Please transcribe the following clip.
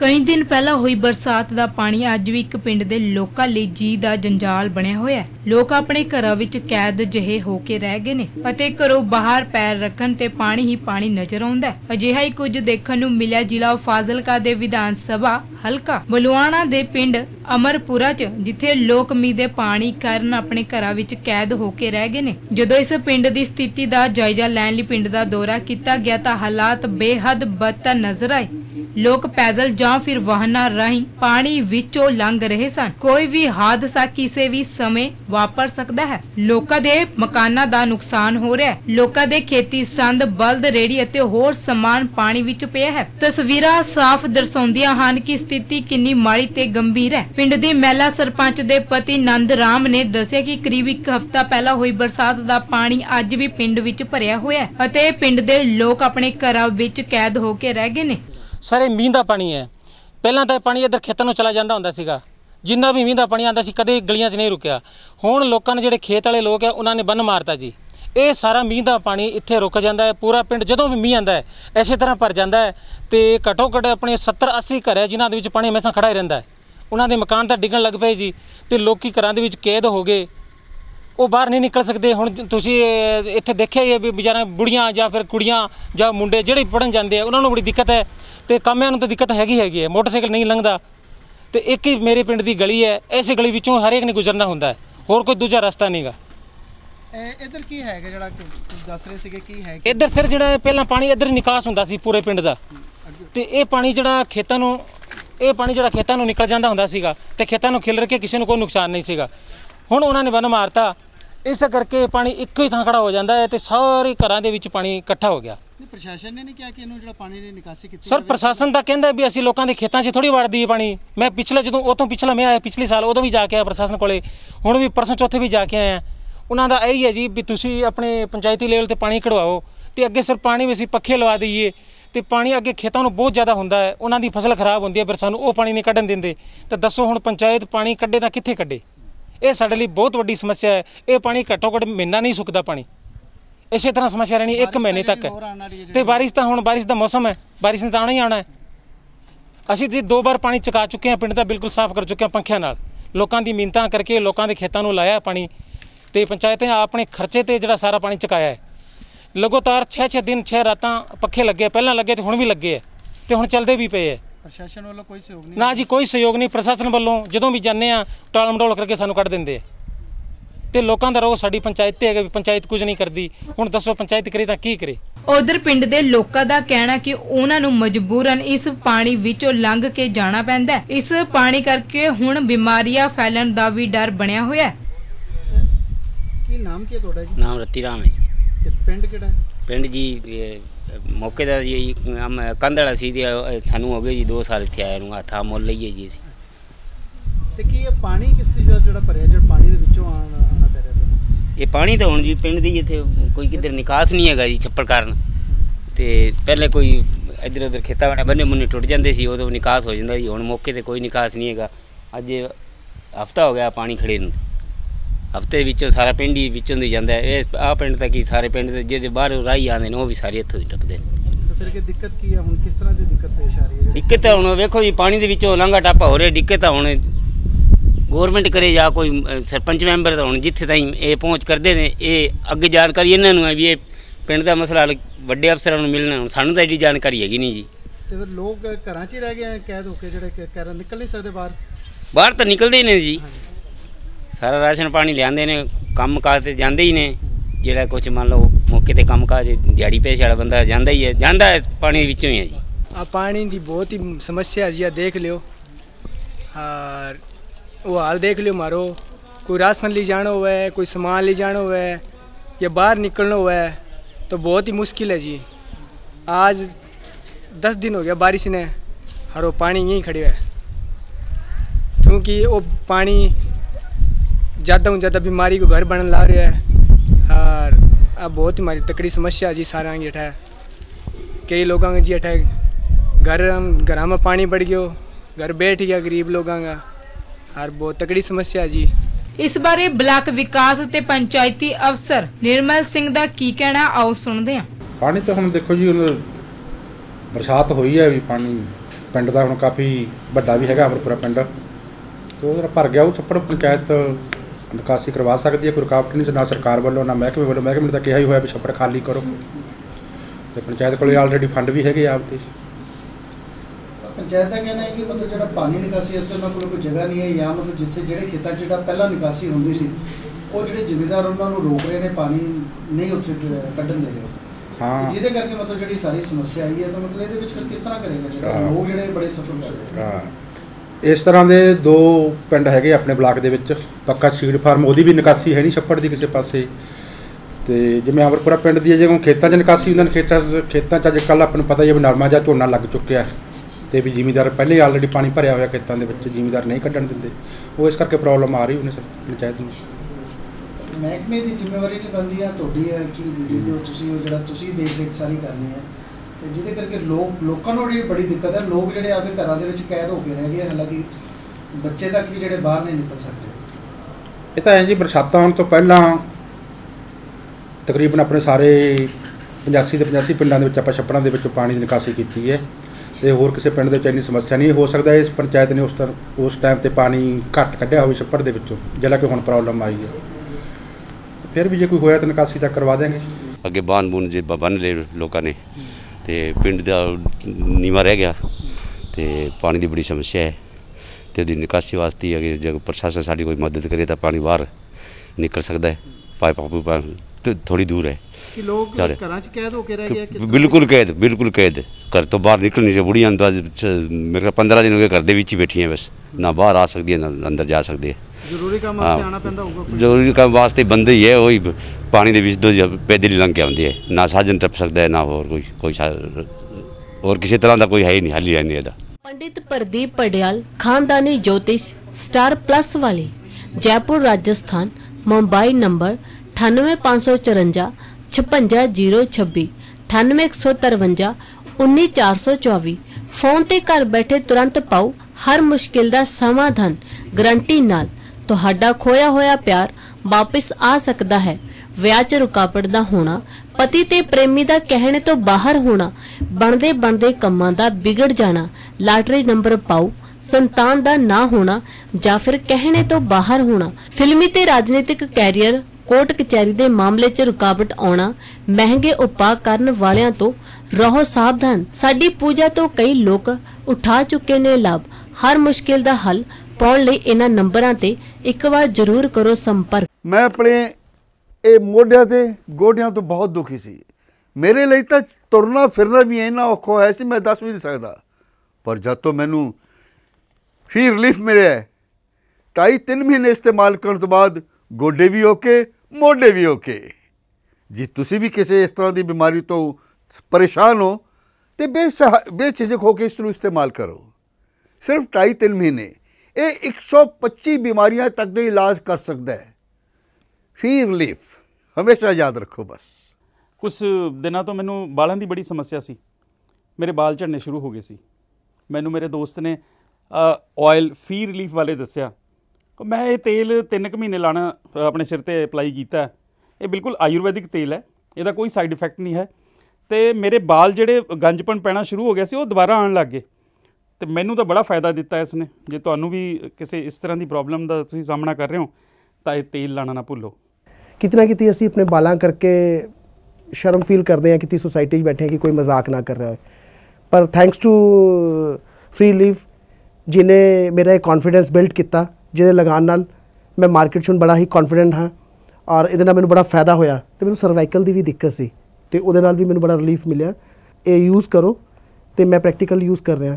कई दिन पहला हुई बरसात का पानी अज भी एक पिंड के लोगों लिए जी का जंजाल बनिया होया है। लोग अपने घरों में कैद जहे होके रह गए ने अते घरों बाहर पैर रखन ते पानी ही पानी नजर आउंदा है। अजिहा ही कुछ देखण नूं मिलिया जिला फाजिलका दे विधान सभा हलका बलुआणा दे पिंड अमरपुरा च, जिथे लोग मींह दे पानी कारण अपने घरां विच कैद होके रह गए ने। जदों इस पिंड दी स्थिति दा जायजा लैण लई पिंड दा दौरा कीता गया तां हालात बेहद बदतर नजर आए। लोग पैदल जां फिर वाहनां राहीं पानी विचों लंघ रहे सन। कोई भी हादसा किसी भी समय वापर सकता है। लोकां दे मकानां दा नुकसान हो रहा है। लोकां दे खेती संद बल्द रेड़ी अते होर समान पानी विच पिया है। तस्वीरां साफ दर्शाउंदियां हन कि स्थिति कितनी माड़ी ते गंभीर है। पिंड दी महिला सरपंच दे पति नंद राम ने दस्सिया कि करीब एक हफ्ता पहला हुई बरसात दा पानी अज भी पिंड विच भरिया होया है अते पिंड दे लोक अपने घरां विच कैद हो के रह गए ने। सारे मींह का पानी है। पहला तो पानी इधर खेतों में चला जाता होंगे सीगा। जिन्ना भी मींह का पानी आता सी कदे गलियां च नहीं रुकिया। हुण लोगों ने जिहड़े खेत वाले लोग है उन्होंने बन मारता जी। ये सारा मींह का पानी इत्थे रुक जाता है। पूरा पिंड जदों भी मींह आता है इस तरह भर जाता है तो घट्टो घट्ट अपने 70-80 घर है जिन्हां दे विच पानी हमेशा खड़ा ही रहिंदा है। उन्हां दे मकान तां डिगण लग पए जी ते लोकी घरां दे विच कैद हो गए। वो बाहर नहीं निकल सकते। हुण तुसीं इत्थे देखिआ ही है भी बेचारे बुढ़ियां जां फिर कुड़ियां जां मुंडे जिहड़े पढ़न जांदे आ उन्हां नूं बड़ी दिक्कत है ते कामियां नूं तां दिक्कत हैगी है। मोटरसाइकिल नहीं लंघदा ते एक ही मेरे पिंड दी गली है। इस गली विचों हरेक ने गुजरना हुंदा है, होर कोई दूजा रास्ता नहींगा। इधर की है जिहड़ा दस रहे सीगे की है इधर सिर जिहड़ा पहला पानी इधर निकास हुंदा सी पूरे पिंड दा ते इह पानी जिहड़ा खेतां नूं निकल जांदा हुंदा सीगा ते खेतां नूं खिलर के किसी नूं कोई नुकसान नहीं सीगा। हुण उन्हां ने बन मारता इस करके पानी एक ही थां खड़ा हो जाता है तो सारे घरों के पानी इकट्ठा हो गया। प्रशासन ने नहीं कहा कि इन्हों जो पानी दी निकासी की सर प्रशासन का कहना भी असं लोगों के खेतों से थोड़ी वाड़ दी पानी। मैं पिछले जो उतों पिछला मैं आया पिछले साल उदों भी जाके आया प्रशासन को, हुण भी परसों चौथे भी जाके आया। उन्होंने यही है जी भी तुसीं अपने पंचायती लेवल पर पानी कढ़वाओ तो अगे सर पानी भी असं पक्खे लवा दईए तो पानी अगे खेतों में बहुत ज़्यादा होंदा है। उन्होंने फसल खराब होंदी है पर सानूं वो पानी नहीं कढ़न देंदे तो दसो हुण पंचायत पानी कढ़े तां कित्थे कढ़े। ये साढ़े लिए बहुत वड्डी समस्या है। ये पानी घट्टो घट्ट महीना नहीं सुकदा। पानी इस तरह समस्या रहनी एक महीने तक है तो बारिश तो हुण बारिश का मौसम है, बारिश ने तो आना ही आना है। असीं जी 2 बार पानी चुका चुके हैं, पिंड का बिल्कुल साफ कर चुके हैं पंखिया नाल। लोगों की मिन्नतां करके लोगों के खेतों में लाया पानी तो पंचायतें अपने खर्चे ते जिहड़ा सारा पानी चुकाया है। लगातार 6-6 दिन 6 रातां पक्खे लगे, पहलां लगे तो हुण भी लगे है तो हुण चलते भी पे है। प्रशासन वालों कोई सहयोग नहीं ना जी, कोई सहयोग नहीं प्रशासन वालों। जो भी जाने टाल मटोल करके सानू कढ़ देंदे ते लोगों का रोह साडी पंचायत ते है कि पंचायत कुछ नहीं करती। हुण दसो पंचायत करे तां की करे। उधर पिंड दे लोकां दा कहना कि उन्हां नूं मजबूरन इस पानी विचों लंघ के जाना पैंदा है। इस पानी करके हुण बीमारियां फैलण दा भी डर बनिया होया है। की नाम की तुहाडा जी? नाम रत्ती राम है जी। ते पिंड किहड़ा है? पिंड जी मौके का जी कंधड़ा सी सानू हो गए जी 2 साल इतने आया नूं हथा मुल लईए जी। असीं ते की इह पानी किस चीज़ दा जिहड़ा भरिया जिहड़ा पानी दे विचों आना पै रिहा ते इह पानी तां हुण जी पिंड दी इत्थे कोई किधर निकास नहीं हैगा जी छप्पर कारण ते पहले कोई इधर उधर खेतां वाले बन्ने मुन्ने टुट जांदे सी उदों निकास हो जांदा जी। हुण मौके ते कोई निकास नहीं हैगा। अज हफ्ता हो गया पानी खड़े नूं। हफ्ते विचों सारा पिंड ही विचों दी जांदा है। इस आ पिंड तक ही सारे पिंड दे जिहड़े बाहरों राही आंदे ने ओह भी सारे इत्थों ही टपदे ने। फिर के दिक्कत की है हुण किस तरह दी दिक्कत पेश आ रही है? दिक्कत हुण वेखो जी पानी दे विचों लांघा टापा हो रिहा। दिक्कत हुण गौरमेंट करे या कोई सरपंच मैंबर तो हुण जिथे ताईं ये पहुँच करते हैं ये अगे जानकारी इन्हां नूं है भी ये पिंड दा मसला हल वड्डे अफसरां नूं मिलना। हुण सानूं तां एडी जानकारी हैगी नहीं जी। ते फिर लोग घरां च ही रह गए कैद होके जिहड़े घर निकल नहीं सकदे बाहर। बाहर तां निकलदे ही नहीं जी, सारा राशन पानी लिआंदे ने कम काज ते जांदे ही ने। जिहड़ा कुछ मान लो मौके ते कम काज दिहाड़ी पेश वाला बंदा जांदा ही है, जांदा है पानी विचों ही है जी। आ पानी दी बहुत ही समस्या है जी। आ देख लिओ और वो हाल देख लियो मारो। कोई राशन ले जाना हुआ है, कोई सामान ले जाना हुआ है या बाहर निकलना हुआ है तो बहुत ही मुश्किल है जी। आज 10 दिन हो गया बारिश ने और वो पानी यहीं खड़े हुआ है क्योंकि वो पानी ज़्यादा से ज़्यादा बीमारी को घर बनने ला रहा है। और अब बहुत ही हमारी तकड़ी समस्या जी सारा की अठा है। कई लोगों का जी अठा घर में पानी बढ़ गया, घर बैठ गया गरीब लोगों का। हर बहुत तगड़ी समस्या है जी। इस बारे ब्लाक विकास ते पंचायती अफसर निर्मल सिंह दा की कहना आओ सुनदे हां। पानी तो हम देखो जी बरसात हुई है भी पानी पिंड का हम काफ़ी बड़ा भी है अमरपुरा पिंड तो भर गया वो छप्पड़ पंचायत निकासी करवा सकती है कोई रुकावट नहीं ना सरकार वालों ना महकमे वालों महकमे ने तो कहा ही होया भी छप्पड़ खाली करो तो पंचायत को ऑलरेडी फंड भी है आपके पंचायत का कहना है कि मतलब जो पानी निकासी है उन्होंने कोल कोई जगह नहीं है या मतलब जिथे जो खेतों में जो पहला निकासी होती सी वो जो जिमीदार उन्होंने रोक रहे हैं पानी नहीं उसे कड्ढन दे रहे हाँ जिदे करके मतलब जी सारी समस्या आई है तो मतलब ये किस तरह करेगा लोग जो बड़े सफल कर रहे हैं इस तरह के दो पिंड है अपने ब्लॉक के पक्का सीड फार्म वो भी निकासी है नहीं छप्पड़ की किसी पास तो जिमें अमरपुरा पिंड की है जो खेतों निकासी होंगे खेतों में अच कल आपको पता ही है नरमा या झोना लग चुका है तो भी जिमीदार पहले ही ऑलरेडी पानी भरया हुआ खेतों के जिमीदार नहीं कड्ढन देंगे वो इस करके प्रॉब्लम आ रही उन्हें पंचायत में महकमे की जिम्मेवारी तो बनती है थोड़ी है एक्चुअली वीडियो जो देख रेख सारी करनी है तो जिदे करके लोगों को जी बड़ी दिक्कत है लोग जो आपके घर के कैद होकर रह गए हालांकि बच्चे तक भी जो बाहर नहीं निकल सकते ये तो है जी बरसात आने तो पहला तकरीबन अपने सारे 85 से 85 पिंडों में आप छप्पड़ों के पानी की निकासी की है तो होर किसी पिंड के इन्नी समस्या नहीं हो सकता इस पंचायत ने उस टाइम पर पानी घट कढ़िया हो छप्पड़ के जिला कि हुण प्रॉब्लम आई है फिर भी जो कोई होया तो निकासी तक करवा देंगे अगे बांध बूंद जो बन ले लोगों ने तो पिंड का नीवा रह गया तो पानी की बड़ी समस्या है तो यदि निकासी वास्ते अगर जो प्रशासन साड़ी कोई मदद करे तो पानी बाहर निकल सकता है पाइप तो थोड़ी दूर है कि लोग कैद होके रह गए बिल्कुल कैद घर तो बाहर निकलनी चाहिए बुढ़िया मेरे 15 दिन हो गए घर के बैठी हैं बस ना बाहर आ सकती है ना अंदर जा सकती है ਜ਼ਰੂਰੀ ਕੰਮ ਵਾਸਤੇ ਆਣਾ ਪੈਂਦਾ ਹੋਊਗਾ ਜ਼ਰੂਰੀ ਕੰਮ ਵਾਸਤੇ ਬੰਦੇ ਹੀ ਹੈ ਉਹੀ ਪਾਣੀ ਦੇ ਵਿੱਚ ਦੋ ਪੈਦਲ ਲੰਘ ਕੇ ਆਉਂਦੇ ਹੈ ਨਾ ਸਾਜਨ ਟੱਪ ਸਕਦਾ ਹੈ ਨਾ ਹੋਰ ਕੋਈ ਹੋਰ ਕਿਸੇ ਤਰ੍ਹਾਂ ਦਾ ਕੋਈ ਹੈ ਹੀ ਨਹੀਂ ਹਾਲੀ ਰਹਿਣੀ ਇਹਦਾ ਪੰਡਿਤ ਪ੍ਰਦੀਪ ਪਟੇਲ ਖਾਨਦਾਨੀ ਜੋਤਿਸ਼ ਸਟਾਰ ਪਲੱਸ ਵਾਲੇ ਜੈਪੁਰ ਰਾਜਸਥਾਨ ਮੁੰਬਈ ਨੰਬਰ 9854 56026 9853 19424 फोन ते घर बैठे तुरंत पाओ हर मुश्किल दा समाधान गारंटी नाल तुहाडा खोया होया प्यार वापस आ सकदा है ਵਿਆਹ ਚ ਰੁਕਾਵਟ ਦਾ ਹੋਣਾ ਪਤੀ ਤੇ ਪ੍ਰੇਮੀ ਦਾ ਕਹਿਣੇ ਤੋਂ ਬਾਹਰ ਹੋਣਾ ਬਣਦੇ ਕੰਮਾਂ ਦਾ ਵਿਗੜ ਜਾਣਾ ਲਾਟਰੀ ਨੰਬਰ ਪਾਓ ਸੰਤਾਨ ਦਾ ਨਾ ਹੋਣਾ ਜਾਂ ਫਿਰ ਕਹਿਣੇ ਤੋਂ ਬਾਹਰ ਹੋਣਾ ਫਿਲਮੀ ਤੇ ਰਾਜਨੀਤਿਕ ਕੈਰੀਅਰ ਕੋਰਟ ਕਚਹਿਰੀ ਦੇ ਮਾਮਲੇ 'ਚ ਰੁਕਾਵਟ ਆਉਣਾ ਮਹਿੰਗੇ ਉਪਾਅ ਕਰਨ ਵਾਲਿਆਂ ਤੋਂ ਰਹੋ ਸਾਵਧਾਨ ਸਾਡੀ ਪੂਜਾ ਤੋਂ ਕਈ ਲੋਕ ਉਠਾ ਚੁੱਕੇ ਨੇ ਲਾਭ ਹਰ ਮੁਸ਼ਕਿਲ ਦਾ ਹੱਲ ਪਾਉਣ ਲਈ ਇਹਨਾਂ ਨੰਬਰਾਂ ਤੇ ਇੱਕ ਵਾਰ ਜ਼ਰੂਰ ਕਰੋ ਸੰਪਰਕ ਮੈਂ ਆਪਣੇ ਇਹ ਮੋਢਿਆਂ ਤੇ ਗੋਡਿਆਂ ਤੋਂ ਬਹੁਤ ਦੁਖੀ ਸੀ ਮੇਰੇ ਲਈ ਤਾਂ ਤੁਰਨਾ ਫਿਰਨਾ ਵੀ ਇੰਨਾ ਔਖਾ ਹੋਇਆ ਸੀ ਮੈਂ ਦੱਸ ਵੀ ਨਹੀਂ ਸਕਦਾ ਪਰ ਜਦ ਤੋਂ ਮੈਨੂੰ ਫੀ ਰਿਲੀਫ ਮਿਲਿਆ 2.5-3 ਮਹੀਨੇ ਇਸਤੇਮਾਲ ਕਰਨ ਤੋਂ ਬਾਅਦ ਗੋਡੇ ਵੀ ਓਕੇ ਮੋਢੇ ਵੀ ਓਕੇ ਜੀ ਤੁਸੀਂ ਵੀ ਕਿਸੇ ਇਸ ਤਰ੍ਹਾਂ ਦੀ ਬਿਮਾਰੀ ਤੋਂ परेशान हो तो बेझिझक होकर इसनू इस्तेमाल करो सिर्फ 2.5-3 महीने ये 125 बीमारियां तक का इलाज कर सकता है फी रिलीफ हमेशा याद रखो बस कुछ दिनों तो मैनू बालों की बड़ी समस्या सी मेरे बाल झड़ने शुरू हो गए सी मैनू मेरे दोस्त ने ऑयल फी रिलीफ वाले दस्या मैं ये तेल 3 महीने लाना अपने सिर पर अप्लाई किया ये बिल्कुल आयुर्वैदिक तेल है इसका कोई साइड इफेक्ट नहीं है तो मेरे बाल जोड़े गंजपन पैना शुरू हो गया से वो दोबारा आने लग गए तो मैनू तो बड़ा फायदा दिता इसने जो तुम्हें भी किसी इस तरह की प्रॉब्लम का तुम सामना कर रहे हो तो ये तेल लाना ना भूलो कितना कितनी असी अपने बालों करके शर्म फील करते हैं कि सोसाइटी बैठे कि कोई मजाक ना कर रहा है पर थैंक्स टू फ्री लीफ जिन्हें मेरा एक कॉन्फिडेंस बिल्ड किया जिसे लगाने मैं मार्केट से बड़ा ही कॉन्फिडेंट हाँ और ये मैं बड़ा फायदा होया तो मैं सर्वाइकल की भी दिक्कत सी तो वो भी मैं बड़ा रिलीफ मिले ये यूज़ करो तो मैं प्रैक्टिकल यूज़ कर रहा